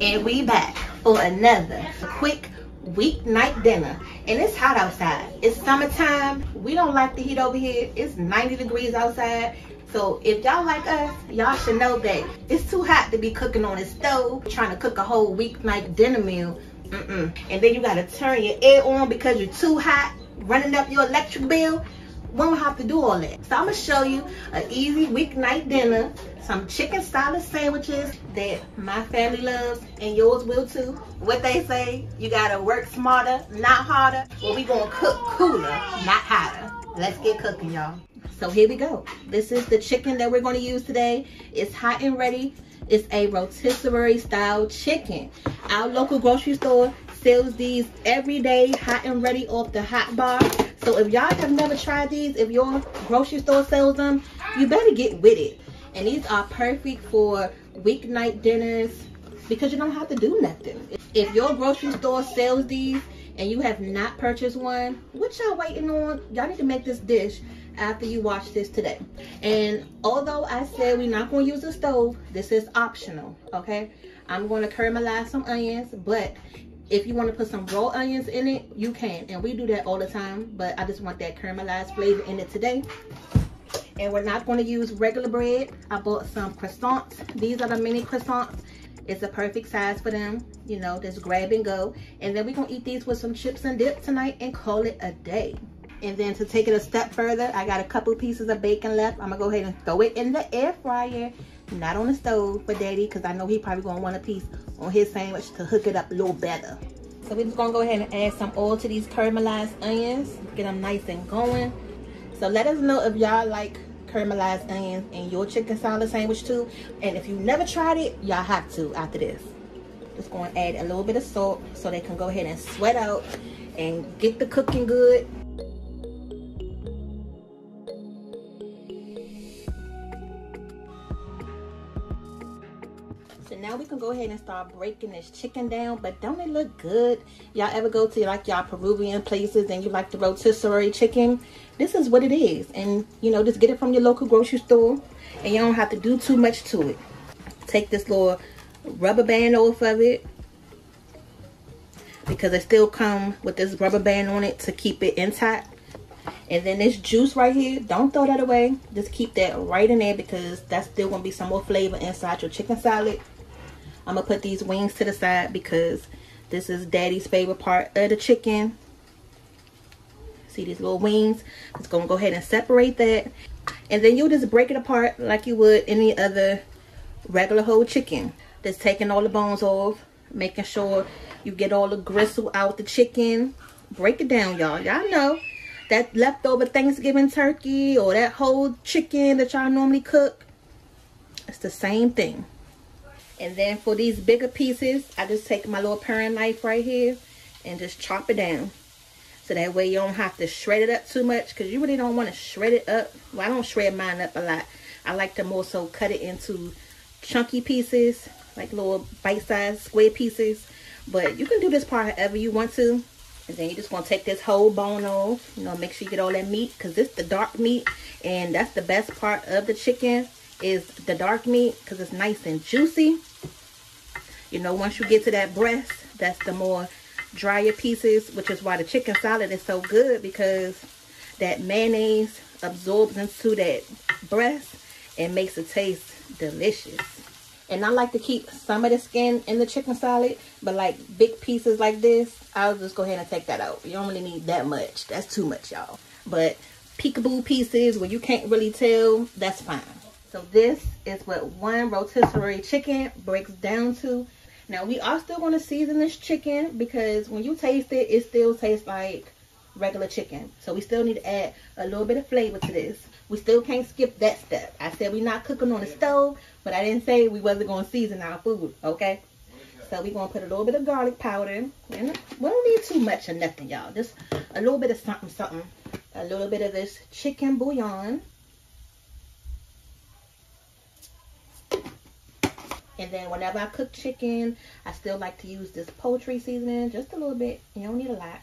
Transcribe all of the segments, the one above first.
And we back for another quick weeknight dinner. And it's hot outside. It's summertime. We don't like the heat over here. It's 90 degrees outside. So if y'all like us, y'all should know that it's too hot to be cooking on a stove, trying to cook a whole weeknight dinner meal. And then you gotta turn your air on because you're too hot, running up your electric bill. We don't have to do all that. So I'm gonna show you an easy weeknight dinner, some chicken salad sandwiches that my family loves and yours will too. What they say, you gotta work smarter, not harder. Well, we gonna cook cooler, not hotter. Let's get cooking, y'all. So here we go. This is the chicken that we're gonna use today. It's hot and ready. It's a rotisserie style chicken. Our local grocery store sells these every day, hot and ready off the hot bar. So if y'all have never tried these, if your grocery store sells them, you better get with it. And these are perfect for weeknight dinners because you don't have to do nothing. If your grocery store sells these and you have not purchased one, what y'all waiting on? Y'all need to make this dish after you watch this today. And although I said we're not going to use a stove, this is optional, okay? I'm going to caramelize some onions, but if you want to put some raw onions in it, you can. And we do that all the time, but I just want that caramelized flavor in it today. And we're not going to use regular bread. I bought some croissants. These are the mini croissants. It's a perfect size for them, you know, just grab and go. And then we're going to eat these with some chips and dip tonight and call it a day. And then to take it a step further, I got a couple pieces of bacon left. I'm going to go ahead and throw it in the air fryer. Not on the stove for daddy, because I know he probably going to want a piece on his sandwich to hook it up a little better. So we're just going to go ahead and add some oil to these caramelized onions. Get them nice and going. So let us know if y'all like caramelized onions in your chicken salad sandwich too. And if you never tried it, y'all have to after this. Just going to add a little bit of salt so they can go ahead and sweat out and get the cooking good. Now we can go ahead and start breaking this chicken down, but don't it look good? Y'all ever go to like y'all Peruvian places and you like the rotisserie chicken? This is what it is. And you know, just get it from your local grocery store and you don't have to do too much to it. Take this little rubber band off of it because it still comes with this rubber band on it to keep it intact. And then this juice right here, don't throw that away. Just keep that right in there because that's still going to be some more flavor inside your chicken salad. I'm going to put these wings to the side because this is daddy's favorite part of the chicken. See these little wings? It's going to go ahead and separate that. And then you'll just break it apart like you would any other regular whole chicken. Just taking all the bones off, making sure you get all the gristle out the chicken. Break it down, y'all. Y'all know that leftover Thanksgiving turkey or that whole chicken that y'all normally cook. It's the same thing. And then for these bigger pieces, I just take my little paring knife right here and just chop it down. So that way you don't have to shred it up too much because you really don't want to shred it up. Well, I don't shred mine up a lot. I like to more so cut it into chunky pieces, like little bite-sized square pieces. But you can do this part however you want to. And then you're just going to take this whole bone off. You know, make sure you get all that meat because this is the dark meat. And that's the best part of the chicken. Is the dark meat because it's nice and juicy. You know, once you get to that breast, that's the more drier pieces, which is why the chicken salad is so good because that mayonnaise absorbs into that breast and makes it taste delicious. And I like to keep some of the skin in the chicken salad, but like big pieces like this, I'll just go ahead and take that out. You don't really need that much. That's too much, y'all. But peekaboo pieces where you can't really tell, that's fine. So this is what one rotisserie chicken breaks down to. Now we are still going to season this chicken because when you taste it, it still tastes like regular chicken. So we still need to add a little bit of flavor to this. We still can't skip that step. I said we're not cooking on the stove, but I didn't say we wasn't going to season our food, okay? So we're going to put a little bit of garlic powder. And we don't need too much of nothing, y'all. Just a little bit of something, something. A little bit of this chicken bouillon. And then whenever I cook chicken, I still like to use this poultry seasoning, just a little bit. You don't need a lot.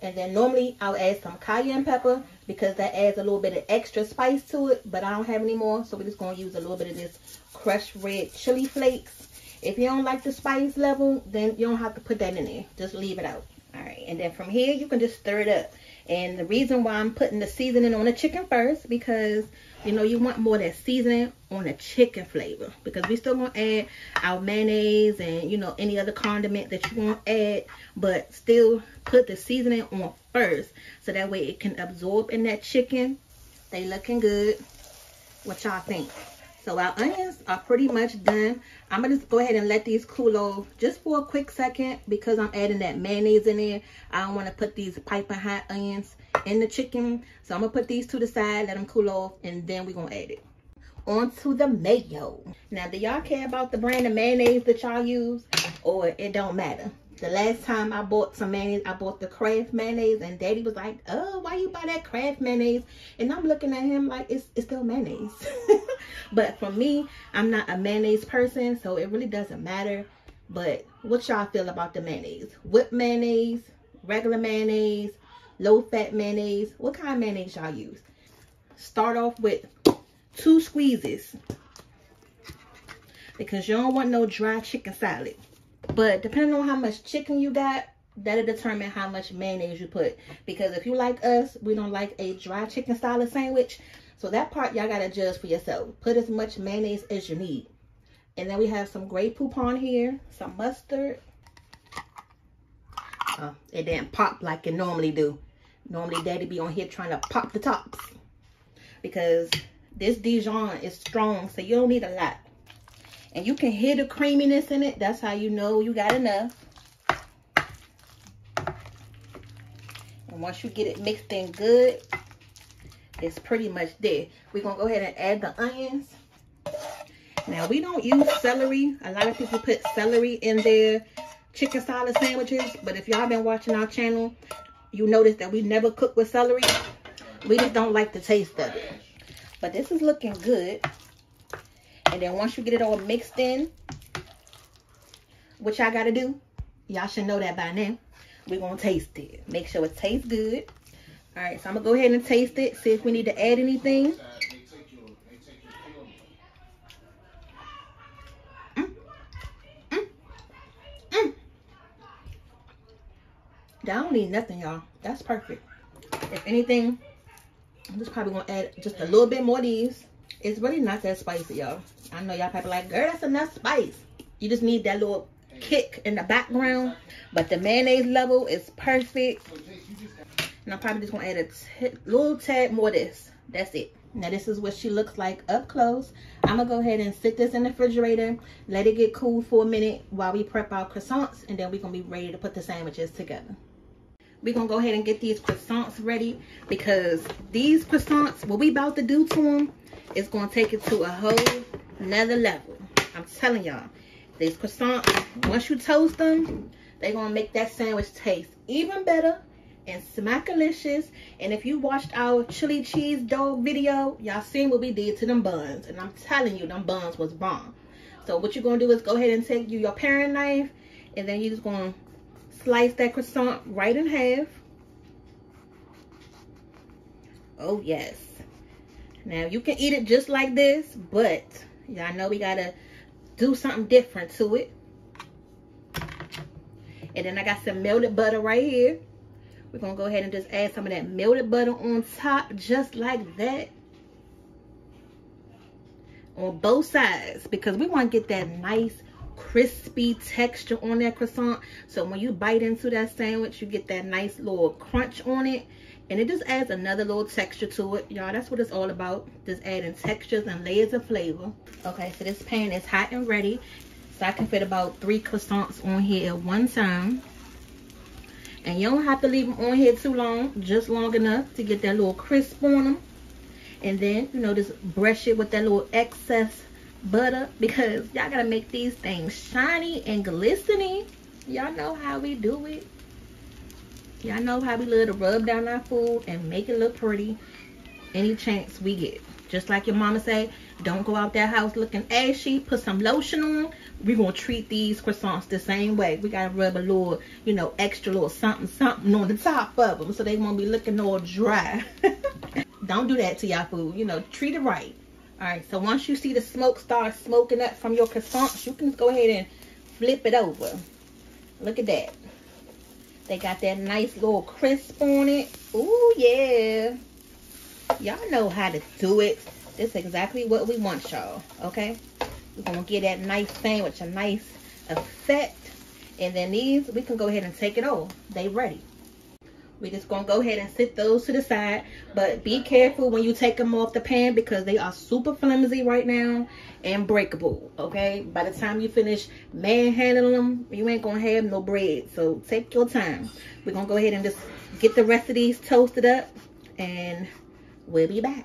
And then normally I'll add some cayenne pepper because that adds a little bit of extra spice to it, but I don't have any more. So we're just going to use a little bit of this crushed red chili flakes. If you don't like the spice level, then you don't have to put that in there. Just leave it out. All right. And then from here, you can just stir it up. And the reason why I'm putting the seasoning on the chicken first, because, you know, you want more of that seasoning on the chicken flavor. Because we still going to add our mayonnaise and, you know, any other condiment that you want to add. But still put the seasoning on first. So that way it can absorb in that chicken. They looking good. What y'all think? So our onions are pretty much done. I'm going to just go ahead and let these cool off just for a quick second because I'm adding that mayonnaise in there. I don't want to put these piping hot onions in the chicken. So I'm going to put these to the side, let them cool off, and then we're going to add it. On to the mayo. Now, do y'all care about the brand of mayonnaise that y'all use, or it don't matter? The last time I bought some mayonnaise, I bought the Kraft mayonnaise, and Daddy was like, oh, why you buy that Kraft mayonnaise? And I'm looking at him like, it's still mayonnaise. But for me, I'm not a mayonnaise person, so it really doesn't matter. But what y'all feel about the mayonnaise? Whipped mayonnaise, regular mayonnaise, low-fat mayonnaise? What kind of mayonnaise y'all use? Start off with 2 squeezes because you don't want no dry chicken salad. But depending on how much chicken you got, that'll determine how much mayonnaise you put. Because if you like us, we don't like a dry chicken salad sandwich. So that part, y'all got to judge for yourself. Put as much mayonnaise as you need. And then we have some Grey Poupon here, some mustard. Oh, it didn't pop like it normally do. Normally, Daddy be on here trying to pop the tops. Because this Dijon is strong, so you don't need a lot. And you can hear the creaminess in it. That's how you know you got enough. And once you get it mixed in good, it's pretty much there. We're going to go ahead and add the onions. Now, we don't use celery. A lot of people put celery in their chicken salad sandwiches. But if y'all been watching our channel, you notice that we never cook with celery. We just don't like the taste of it. But this is looking good. And then once you get it all mixed in, what y'all got to do, y'all should know that by now, we're going to taste it. Make sure it tastes good. All right, so I'm going to go ahead and taste it, see if we need to add anything. I don't need nothing, y'all. That's perfect. If anything, I'm just probably going to add just a little bit more of these. It's really not that spicy, y'all. I know y'all probably like, girl, that's enough spice. You just need that little kick in the background. But the mayonnaise level is perfect. And I'm probably just going to add a little tad more of this. That's it. Now, this is what she looks like up close. I'm going to go ahead and sit this in the refrigerator. Let it get cool for a minute while we prep our croissants. And then we're going to be ready to put the sandwiches together. We're going to go ahead and get these croissants ready. Because these croissants, what we about to do to them, it's going to take it to a whole nother level. I'm telling y'all, these croissants, once you toast them, they're going to make that sandwich taste even better and smackalicious. And if you watched our chili cheese dog video, y'all seen what we did to them buns. And I'm telling you, them buns was bomb. So what you're going to do is go ahead and take your paring knife, and then you're just going to slice that croissant right in half. Oh, yes. Now, you can eat it just like this, but y'all know we got to do something different to it. And then I got some melted butter right here. We're going to go ahead and just add some of that melted butter on top, just like that. On both sides, because we want to get that nice, crispy texture on that croissant. So when you bite into that sandwich, you get that nice little crunch on it. And it just adds another little texture to it. Y'all, that's what it's all about. Just adding textures and layers of flavor. Okay, so this pan is hot and ready. So I can fit about 3 croissants on here at one time. And you don't have to leave them on here too long. Just long enough to get that little crisp on them. And then, you know, just brush it with that little excess butter. Because y'all got to make these things shiny and glistening. Y'all know how we do it. Y'all know how we love to rub down our food and make it look pretty any chance we get. Just like your mama say, don't go out that house looking ashy. Put some lotion on. We're going to treat these croissants the same way. We got to rub a little, you know, extra little something on the top of them. So they won't be looking all dry. Don't do that to y'all food. You know, treat it right. All right, so once you see the smoke start smoking up from your croissants, you can just go ahead and flip it over. Look at that. They got that nice little crisp on it. Ooh, yeah. Y'all know how to do it. This is exactly what we want, y'all, okay? We're going to get that nice thing with a nice effect. And then these, we can go ahead and take it off. They ready. We're just going to go ahead and sit those to the side. But be careful when you take them off the pan because they are super flimsy right now and breakable, okay? By the time you finish manhandling them, you ain't going to have no bread. So take your time. We're going to go ahead and just get the rest of these toasted up. And we'll be back.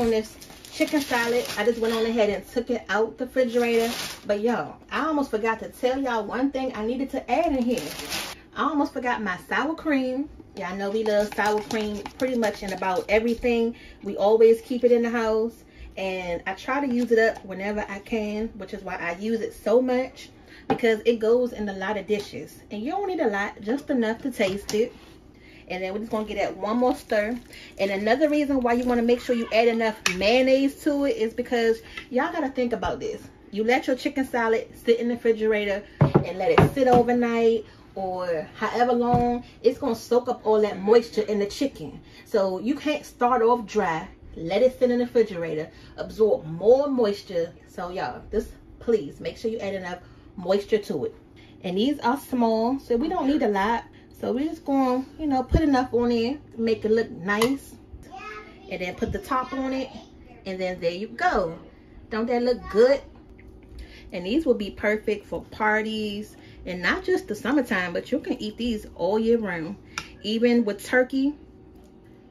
This chicken salad, I just went on ahead and took it out the refrigerator. But y'all, I almost forgot to tell y'all one thing I needed to add in here. I almost forgot my sour cream. Y'all know we love sour cream pretty much in about everything. We always keep it in the house, and I try to use it up whenever I can, which is why I use it so much, because it goes in a lot of dishes and you don't need a lot, just enough to taste it. And then we're just going to get that one more stir. And another reason why you want to make sure you add enough mayonnaise to it is because y'all got to think about this. You let your chicken salad sit in the refrigerator and let it sit overnight or however long. It's going to soak up all that moisture in the chicken. So you can't start off dry. Let it sit in the refrigerator. Absorb more moisture. So y'all, just please make sure you add enough moisture to it. And these are small, so we don't need a lot. So we're just going to, you know, put enough on there, make it look nice, and then put the top on it, and then there you go. Don't that look good? And these will be perfect for parties, and not just the summertime, but you can eat these all year round. Even with turkey,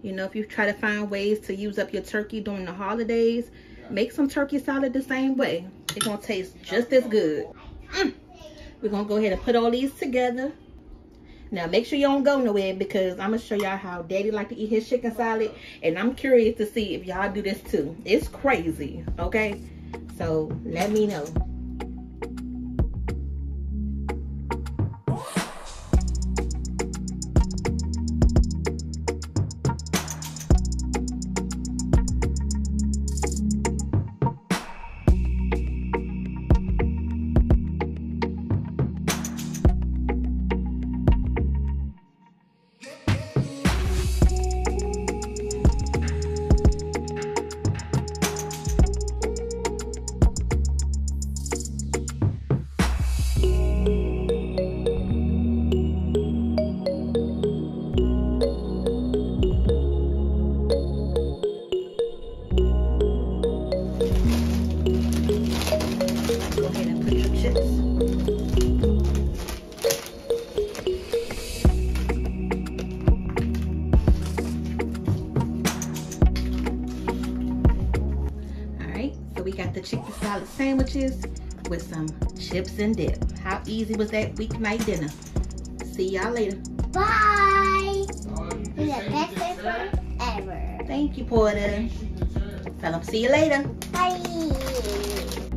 you know, if you try to find ways to use up your turkey during the holidays, make some turkey salad the same way. It's going to taste just as good. We're going to go ahead and put all these together. Now, make sure you don't go nowhere because I'm going to show y'all how Daddy like to eat his chicken salad. And I'm curious to see if y'all do this too. It's crazy, okay? So, let me know. Chicken salad sandwiches with some chips and dip. How easy was that weeknight dinner? See y'all later. Bye. You're the best sister ever. Thank you, Porter. Tell them see you later. Bye.